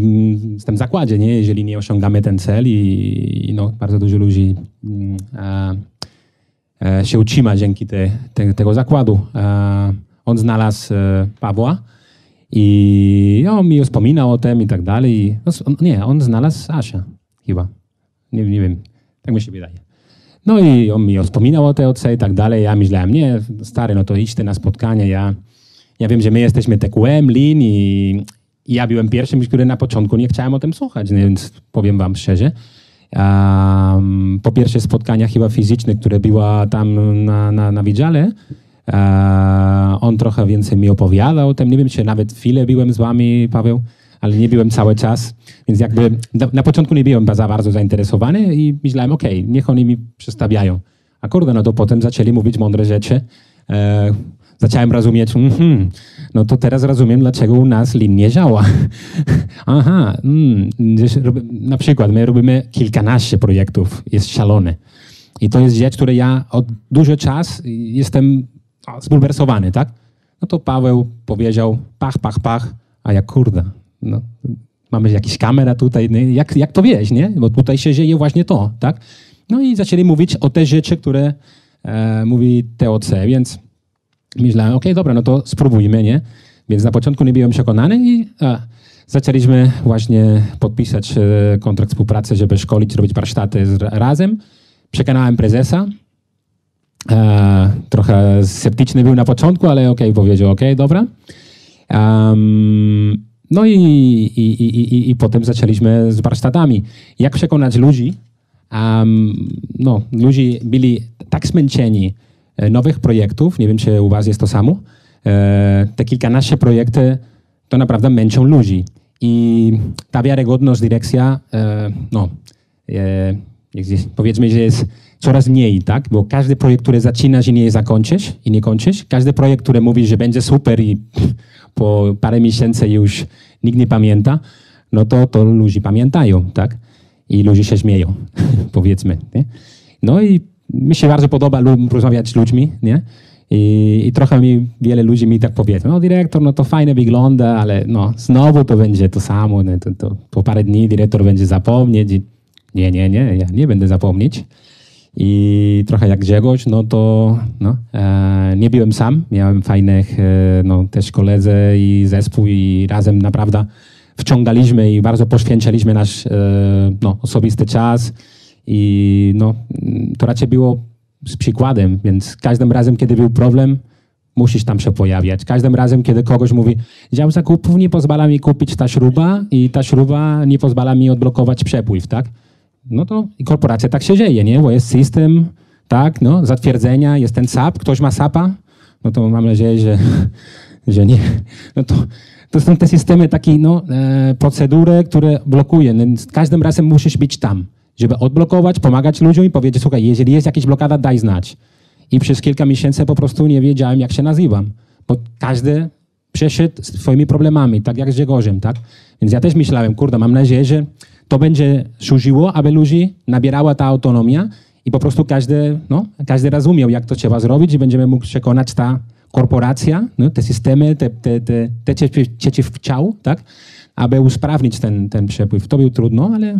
z tym zakładzie, nie? Jeżeli nie osiągamy ten cel i, i no, bardzo dużo ludzi e, e, się utrzyma dzięki te, te, tego zakładu. E, on znalazł e, Pawła. I on mi wspominał o tym i tak dalej. No, on, nie, on znalazł Asza chyba. Nie, nie wiem, tak mi się wydaje. No i on mi wspominał o T O C i tak dalej. Ja myślałem, nie, stary, no to idźcie na spotkanie. Ja, ja wiem, że my jesteśmy T Q M, Lean i, i ja byłem pierwszym, który na początku nie chciałem o tym słuchać, więc powiem wam szczerze. Um, po pierwsze spotkania chyba fizyczne, które była tam na, na, na Wydziale, Uh, on trochę więcej mi opowiadał o tym. Nie wiem, czy nawet chwilę byłem z wami, Paweł, ale nie byłem cały czas. Więc jakby do, na początku nie byłem za bardzo zainteresowany i myślałem, okej, okay, niech oni mi przedstawiają. A kurde, no to potem zaczęli mówić mądre rzeczy. Uh, zacząłem rozumieć, mm -hmm, no to teraz rozumiem, dlaczego u nas Lean nie działa. Aha, mm, na przykład my robimy kilkanaście projektów, jest szalone. I to jest rzecz, której ja od dużo czasu jestem zbulwersowany, tak? No to Paweł powiedział pach, pach, pach, a ja kurde, no, mamy jakieś kamera tutaj, nie? Jak, jak to wieś, nie? Bo tutaj się dzieje właśnie to, tak? No i zaczęli mówić o te rzeczy, które e, mówi T O C, więc myślałem, okej, okay, dobra, no to spróbujmy, nie? Więc na początku nie byłem przekonany i a, zaczęliśmy właśnie podpisać e, kontrakt współpracy, żeby szkolić, robić warsztaty z, razem. Przekonałem prezesa, E, trochę sceptyczny był na początku, ale okej, powiedział okej, dobra. Um, no i, i, i, i, i potem zaczęliśmy z warsztatami. Jak przekonać ludzi? Um, no, ludzie byli tak zmęczeni nowych projektów, nie wiem, czy u was jest to samo. E, te kilkanaście projekty to naprawdę męczą ludzi. I ta wiarygodność dyrekcja, e, no, e, powiedzmy, że jest coraz mniej, tak? Bo każdy projekt, który zaczynasz i nie zakończysz, i nie kończysz, każdy projekt, który mówi, że będzie super i pff, po parę miesięcy już nikt nie pamięta, no to, to ludzie pamiętają, tak? I ludzie się śmieją, powiedzmy. Nie? No i mi się bardzo podoba rozmawiać z ludźmi, nie? I, i trochę mi, wiele ludzi mi tak powie, no dyrektor, no to fajnie wygląda, ale no znowu to będzie to samo, nie? To, to, po parę dni dyrektor będzie zapomnieć i nie, nie, nie, ja nie będę zapomnieć. I trochę jak Grzegorz, no to no, e, nie byłem sam, miałem fajnych e, no, też koledzy i zespół i razem naprawdę wciągaliśmy i bardzo poświęciliśmy nasz e, no, osobisty czas i no, to raczej było z przykładem, więc każdym razem, kiedy był problem, musisz tam się pojawiać. Każdym razem, kiedy kogoś mówi, dział zakupów nie pozwala mi kupić ta śruba i ta śruba nie pozwala mi odblokować przepływ, tak? No to i korporacja tak się dzieje, nie? Bo jest system, tak, no, zatwierdzenia, jest ten S A P, ktoś ma S A P-a, no to mam nadzieję, że, że nie. No to, to są te systemy, takie no, e, procedury, które blokuje. No, każdym razem musisz być tam, żeby odblokować, pomagać ludziom i powiedzieć, słuchaj, jeżeli jest jakaś blokada, daj znać. I przez kilka miesięcy po prostu nie wiedziałem, jak się nazywam, bo każdy przeszedł swoimi problemami, tak jak z Grzegorzem, tak? Więc ja też myślałem, kurde, mam nadzieję, że to będzie służyło, aby ludzi nabierała ta autonomia i po prostu każdy, no, każdy rozumiał, jak to trzeba zrobić i będziemy mógł przekonać ta korporacja, no, te systemy, te, te, te, te przeciwciał, tak? Aby usprawnić ten, ten przepływ. To było trudno, ale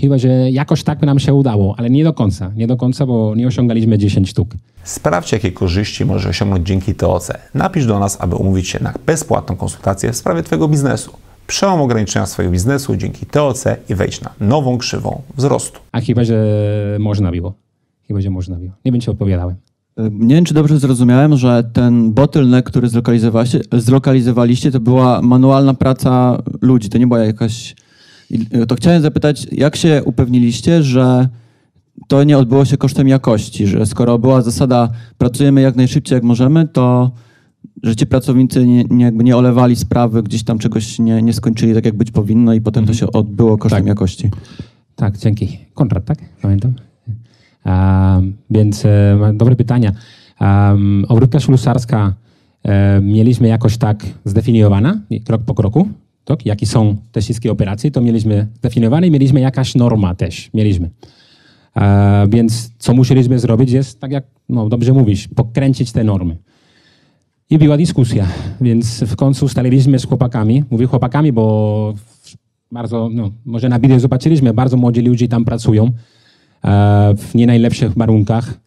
chyba, że jakoś tak nam się udało, ale nie do końca, nie do końca, bo nie osiągaliśmy dziesięciu sztuk. Sprawdź, jakie korzyści możesz osiągnąć dzięki T O C. Napisz do nas, aby umówić się na bezpłatną konsultację w sprawie Twojego biznesu. Przełom ograniczenia swojego biznesu dzięki T O C i wejdź na nową krzywą wzrostu. A chyba, że można było. Chyba, że można było. Nie wiem, czy odpowiadałem. Nie wiem, czy dobrze zrozumiałem, że ten bottleneck, który zlokalizowaliście, to była manualna praca ludzi. To nie była jakaś... To chciałem zapytać, jak się upewniliście, że to nie odbyło się kosztem jakości, że skoro była zasada, pracujemy jak najszybciej, jak możemy, to że ci pracownicy nie, nie, jakby nie olewali sprawy, gdzieś tam czegoś nie, nie skończyli tak, jak być powinno i potem to się odbyło kosztem tak. jakości. Tak, dzięki. Konrad, tak? Pamiętam. Um, więc um, dobre pytania. Um, obróbka ślusarska um, mieliśmy jakoś tak zdefiniowana, krok po kroku, tak? Jakie są te wszystkie operacje, to mieliśmy zdefiniowane i mieliśmy jakaś norma też, mieliśmy. E, więc co musieliśmy zrobić jest, tak jak no, dobrze mówisz, pokręcić te normy. I była dyskusja, więc w końcu ustaliliśmy z chłopakami, mówię chłopakami, bo bardzo, no, może na wideo zobaczyliśmy, bardzo młodzi ludzie tam pracują e, w nie najlepszych warunkach,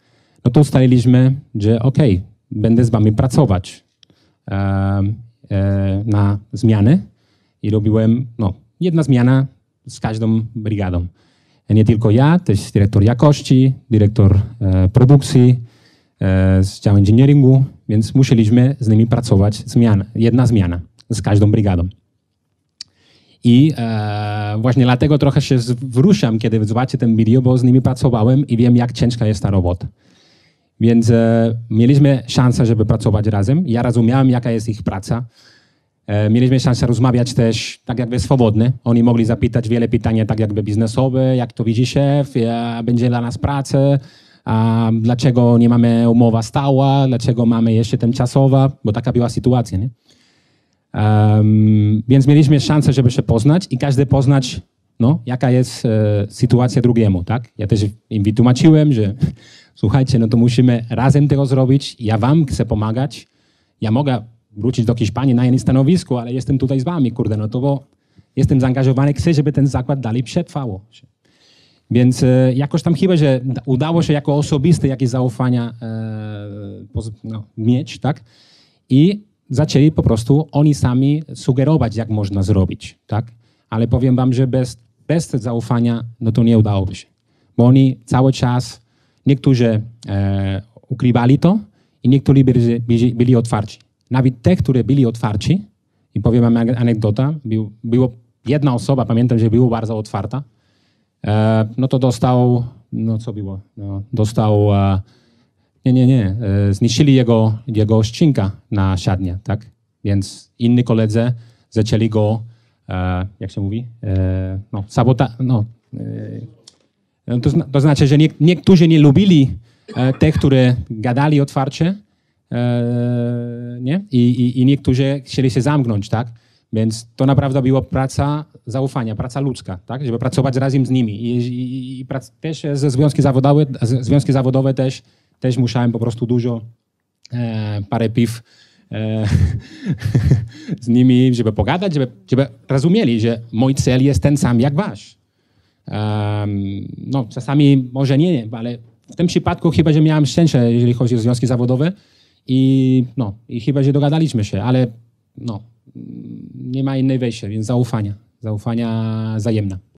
no to ustaliliśmy, że okej, okay, będę z wami pracować e, e, na zmiany. I robiłem, no, jedna zmiana z każdą brygadą. Nie tylko ja, też dyrektor jakości, dyrektor e, produkcji, e, z działu inżynieringu, więc musieliśmy z nimi pracować zmiana, jedna zmiana z każdą brygadą. I e, właśnie dlatego trochę się wzruszam, kiedy zobaczę ten video, bo z nimi pracowałem i wiem, jak ciężka jest ta robota. Więc e, mieliśmy szansę, żeby pracować razem. Ja rozumiałem, jaka jest ich praca. Mieliśmy szansę rozmawiać też tak jakby swobodnie. Oni mogli zapytać wiele pytań tak jakby biznesowe, jak to widzi szef, będzie dla nas pracę, a dlaczego nie mamy umowa stała, dlaczego mamy jeszcze tymczasowa, bo taka była sytuacja, nie? Um, więc mieliśmy szansę, żeby się poznać i każdy poznać, no, jaka jest e, sytuacja drugiemu, tak? Ja też im wytłumaczyłem, że słuchajcie, no to musimy razem tego zrobić, ja wam chcę pomagać, ja mogę wrócić do Hiszpanii na jednym stanowisku, ale jestem tutaj z wami, kurde, no to bo jestem zaangażowany, chcę, żeby ten zakład dalej przetrwało. Więc e, jakoś tam chyba, że udało się jako osobiste jakieś zaufania e, poz, no, mieć, tak? I zaczęli po prostu oni sami sugerować, jak można zrobić, tak? Ale powiem wam, że bez, bez zaufania, no to nie udałoby się. Bo oni cały czas, niektórzy e, ukrywali to i niektórzy byli, byli, byli otwarci. Nawet te, które byli otwarci, i powiem wam anegdota, był, było, jedna osoba, pamiętam, że była bardzo otwarta, e, no to dostał, no co było, no, dostał, e, nie, nie, nie, e, zniszczyli jego, jego szczynka na siadnie, tak? Więc inni koledzy zaczęli go, e, jak się mówi, e, no, sabota, no, e, to, to znaczy, że nie, niektórzy nie lubili e, tych, które gadali otwarcie, e, nie? I, i, i niektórzy chcieli się zamknąć, tak? Więc to naprawdę była praca zaufania, praca ludzka, tak? Żeby pracować razem z nimi. I, i, i prac, też ze związki zawodowe, związki zawodowe też, też musiałem po prostu dużo, e, parę piw e, z nimi, żeby pogadać, żeby, żeby rozumieli, że mój cel jest ten sam jak wasz. E, no, czasami może nie, ale w tym przypadku chyba, że miałem szczęście, jeżeli chodzi o związki zawodowe i, no, i chyba, że dogadaliśmy się, ale no, nie ma innej wejścia, więc zaufania, zaufania wzajemna.